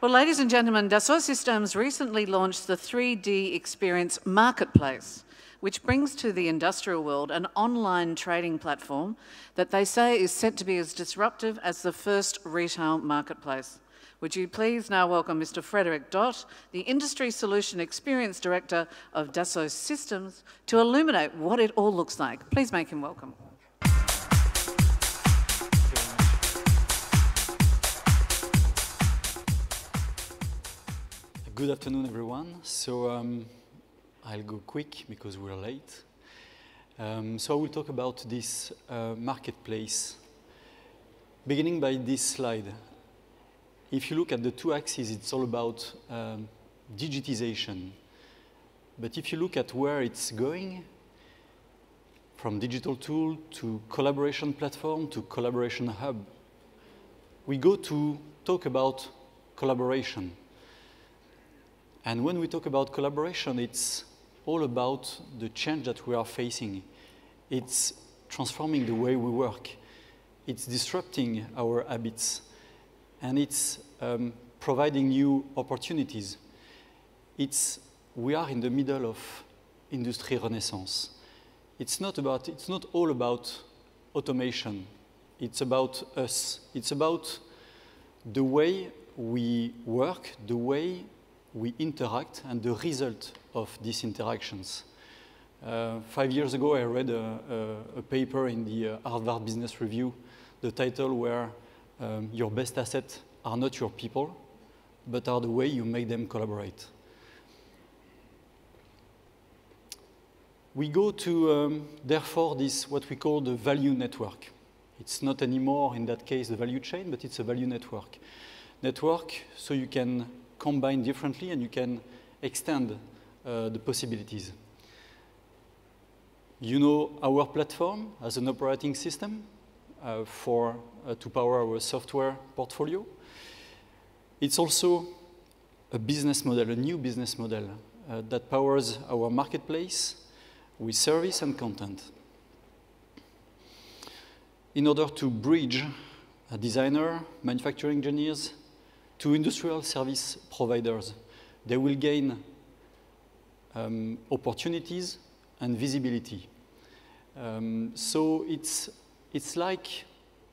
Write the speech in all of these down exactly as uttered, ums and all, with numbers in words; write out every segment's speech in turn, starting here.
Well, ladies and gentlemen, Dassault Systèmes recently launched the three D Experience Marketplace, which brings to the industrial world an online trading platform that they say is set to be as disruptive as the first retail marketplace. Would you please now welcome Mister Frederic Dot, the Industry Solution Experience Director of Dassault Systèmes, to illuminate what it all looks like. Please make him welcome. Good afternoon, everyone. So um, I'll go quick because we're late. Um, so I will talk about this uh, marketplace, beginning by this slide. If you look at the two axes, it's all about um, digitization. But if you look at where it's going, from digital tool to collaboration platform to collaboration hub, we go to talk about collaboration. And when we talk about collaboration, it's all about the change that we are facing. It's transforming the way we work. It's disrupting our habits. And it's um, providing new opportunities. It's, we are in the middle of industry renaissance. It's not, about, it's not all about automation. It's about us. It's about the way we work, the way we interact, and the result of these interactions. Uh, five years ago, I read a, a, a paper in the uh, Harvard Business Review, the title where um, your best assets are not your people, but are the way you make them collaborate. We go to, um, therefore, this what we call the value network. It's not anymore, in that case, the value chain, but it's a value network. Network, so you can combine differently and you can extend uh, the possibilities. You know our platform as an operating system uh, for, uh, to power our software portfolio. It's also a business model, a new business model uh, that powers our marketplace with service and content. In order to bridge a designer, manufacturing engineers, to industrial service providers. They will gain um, opportunities and visibility. Um, so it's, it's like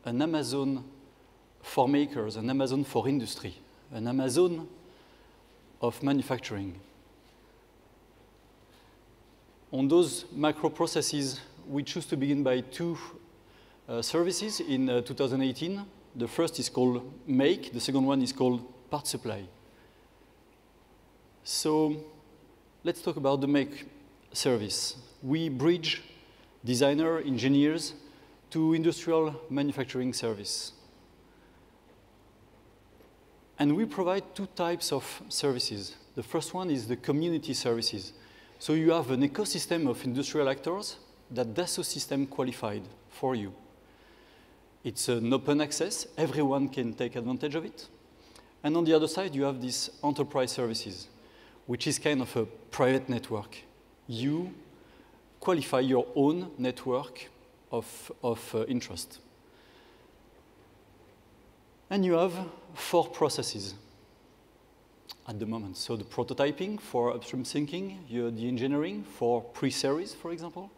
an Amazon for makers, an Amazon for industry, an Amazon of manufacturing. On those macro processes, we choose to begin by two uh, services in uh, two thousand eighteen. The first is called Make, the second one is called Part Supply. So let's talk about the Make service. We bridge designer, engineers to industrial manufacturing service. And we provide two types of services. The first one is the community services. So you have an ecosystem of industrial actors that Dassault Systèmes qualified for you. It's an open access. Everyone can take advantage of it. And on the other side, you have these enterprise services, which is kind of a private network. You qualify your own network of, of uh, interest. And you have four processes at the moment. So the prototyping for upstream thinking, you the engineering for pre-series, for example,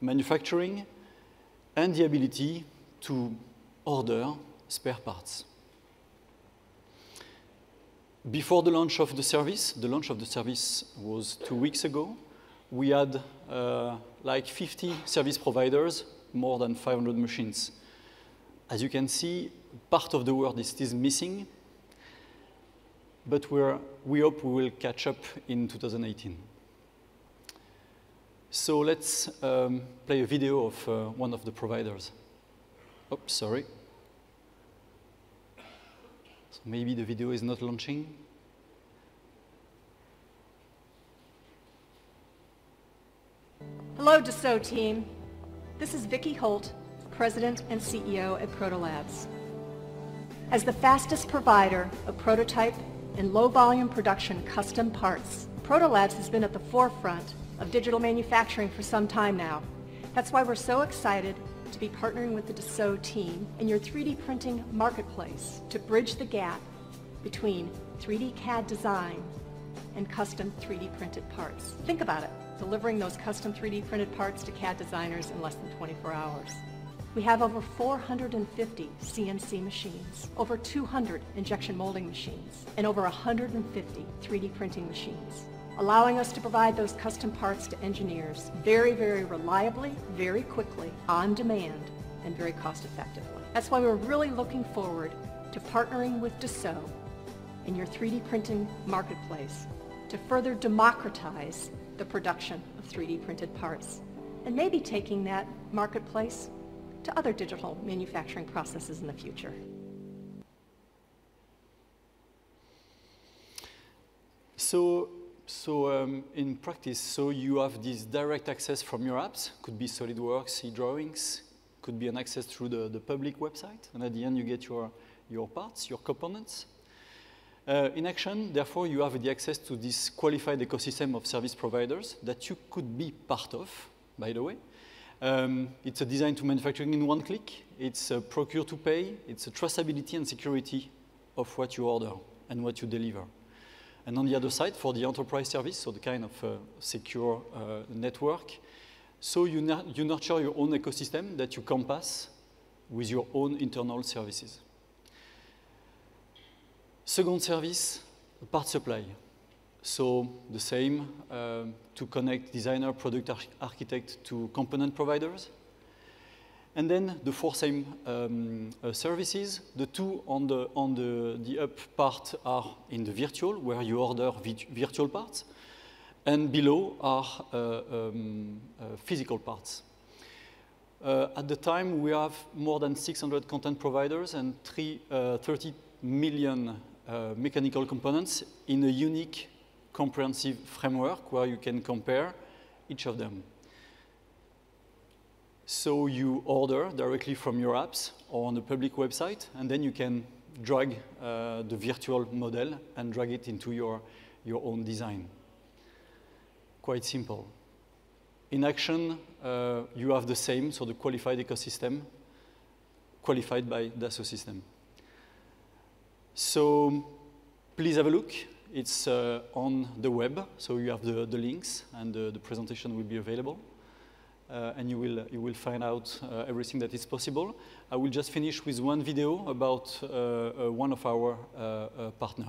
manufacturing, and the ability to order spare parts. Before the launch of the service, the launch of the service was two weeks ago, we had uh, like fifty service providers, more than five hundred machines. As you can see, part of the world is still missing, but we're, we hope we will catch up in two thousand eighteen. So let's um, play a video of uh, one of the providers. Oops, sorry. So maybe the video is not launching. Hello, Dassault team. This is Vicki Holt, President and C E O at ProtoLabs. As the fastest provider of prototype and low-volume production custom parts, ProtoLabs has been at the forefront of digital manufacturing for some time now. That's why we're so excited to be partnering with the Dassault team and your three D printing marketplace to bridge the gap between three D C A D design and custom three D printed parts. Think about it, delivering those custom three D printed parts to C A D designers in less than twenty-four hours. We have over four hundred fifty C N C machines, over two hundred injection molding machines, and over one hundred fifty three D printing machines, allowing us to provide those custom parts to engineers very, very reliably, very quickly, on demand, and very cost effectively. That's why we're really looking forward to partnering with Dassault in your three D printing marketplace to further democratize the production of three D printed parts, and maybe taking that marketplace to other digital manufacturing processes in the future. So, so um, in practice, so you have this direct access from your apps, could be SolidWorks, e-drawings, could be an access through the, the public website, and at the end you get your, your parts, your components. Uh, in action, therefore, you have the access to this qualified ecosystem of service providers that you could be part of, by the way. Um, it's a design to manufacturing in one click. It's a procure to pay. It's a traceability and security of what you order and what you deliver. And on the other side, for the enterprise service, so the kind of uh, secure uh, network, so you, you nurture your own ecosystem that you compass with your own internal services. Second service, part supply. So the same, uh, to connect designer, product arch architect to component providers. And then the four same um, uh, services. The two on, the, on the, the up part are in the virtual, where you order vi virtual parts. And below are uh, um, uh, physical parts. Uh, at the time, we have more than six hundred content providers and three, uh, thirty million uh, mechanical components in a unique comprehensive framework where you can compare each of them. So you order directly from your apps or on the public website, and then you can drag uh, the virtual model and drag it into your, your own design. Quite simple. In action, uh, you have the same, so the qualified ecosystem, qualified by Dassault Systèmes. So please have a look. It's uh, on the web, so you have the, the links, and the, the presentation will be available. Uh, and you will, you will find out uh, everything that is possible. I will just finish with one video about uh, uh, one of our uh, uh, partners.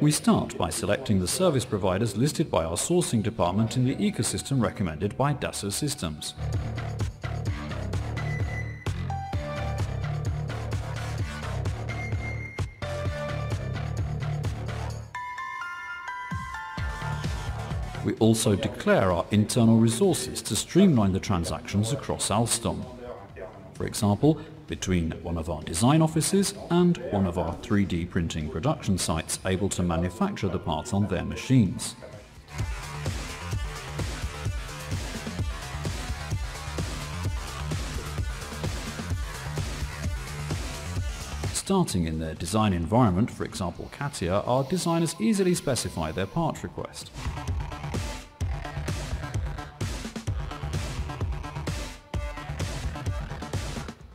We start by selecting the service providers listed by our sourcing department in the ecosystem recommended by Dassault Systèmes. We also declare our internal resources to streamline the transactions across Alstom. For example, between one of our design offices and one of our three D printing production sites able to manufacture the parts on their machines. Starting in their design environment, for example CATIA, our designers easily specify their part request.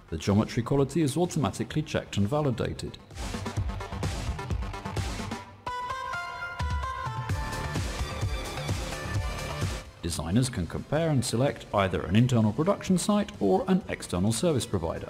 The geometry quality is automatically checked and validated. Designers can compare and select either an internal production site or an external service provider.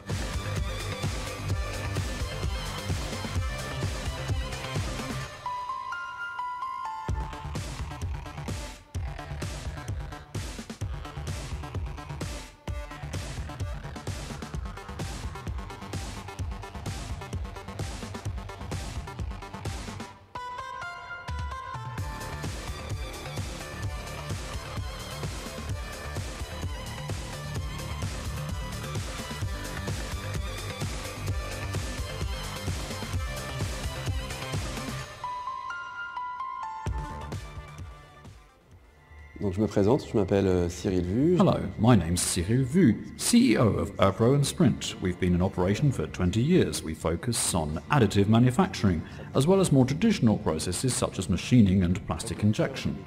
Donc je me présente, je m'appelle Cyril Vu. Hello, my name's Cyril Vu, C E O of Erpro and Sprint. We've been in operation for twenty years. We focus on additive manufacturing, as well as more traditional processes such as machining and plastic injection.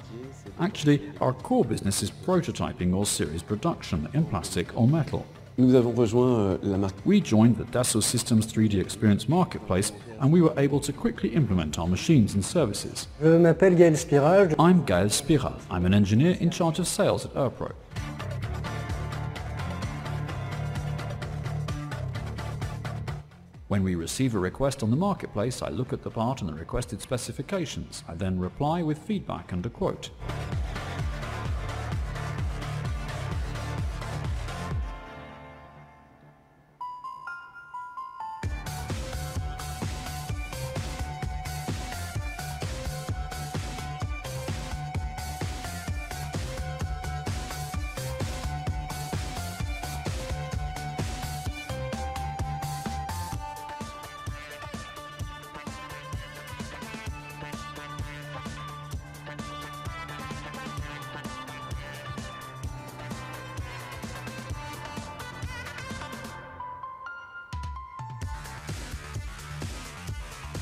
Actually, our core business is prototyping or series production in plastic or metal. Nous avons rejoint la marque. We joined the Dassault Systèmes three D Experience Marketplace and we were able to quickly implement our machines and services. Je m'appelle Gaël Spiral. I'm Gaël Spiral. I'm an engineer in charge of sales at Erpro. When we receive a request on the marketplace, I look at the part and the requested specifications. I then reply with feedback and a quote.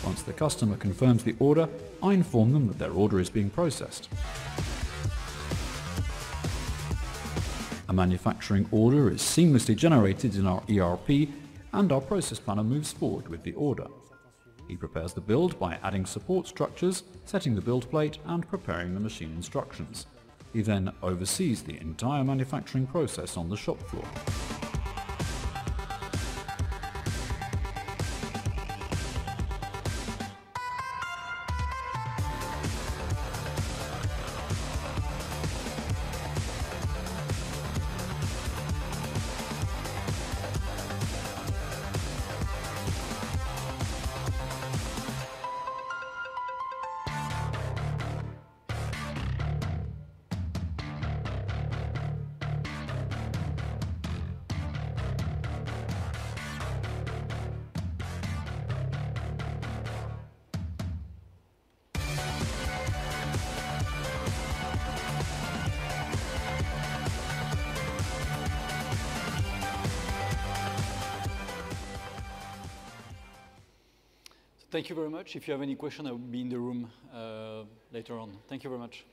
Once the customer confirms the order, I inform them that their order is being processed. A manufacturing order is seamlessly generated in our E R P and our process planner moves forward with the order. He prepares the build by adding support structures, setting the build plate and preparing the machine instructions. He then oversees the entire manufacturing process on the shop floor. Thank you very much. If you have any question, I will be in the room uh, later on. Thank you very much.